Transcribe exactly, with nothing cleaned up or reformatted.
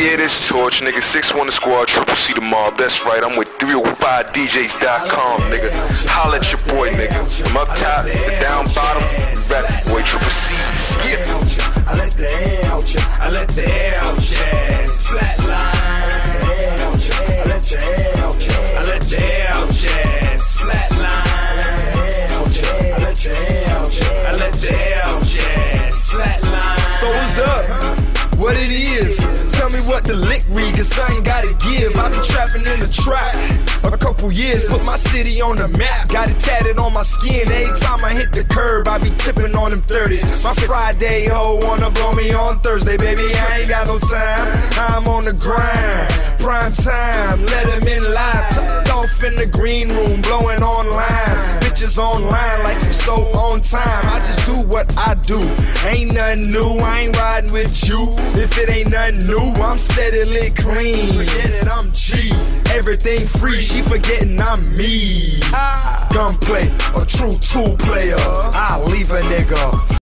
Yeah, this torch, nigga. six one the squad, Triple C the mob. That's right, I'm with three oh five D Js dot com, nigga. Holla at your boy, nigga. I'm up top, the down bottom. Rap boy, Triple C. Skip. I let the air out ya. I let the air out ya. Flatline. I let your air out ya. I let the air out ya. Flatline. I let your air out ya. I let the air out ya. Flatline. So what's up? What it is, tell me what the lick read, cause I ain't gotta give. I've been trapping in the trap a couple years, put my city on the map, got it tatted on my skin. Every time I hit the curb, I be tipping on them thirties. My Friday hoe wanna blow me on Thursday, baby, I ain't got no time, I'm on the grind. Prime time, let them in live, tucked off in the green room, blowing online. Bitches online like you so on time, I just do what I do, ain't nothing new, I ain't riding with you. If it ain't nothing new, I'm steadily clean. Forget it, I'm G. Everything free, she forgetting I'm me. Gunplay, a true two player. I leave a nigga.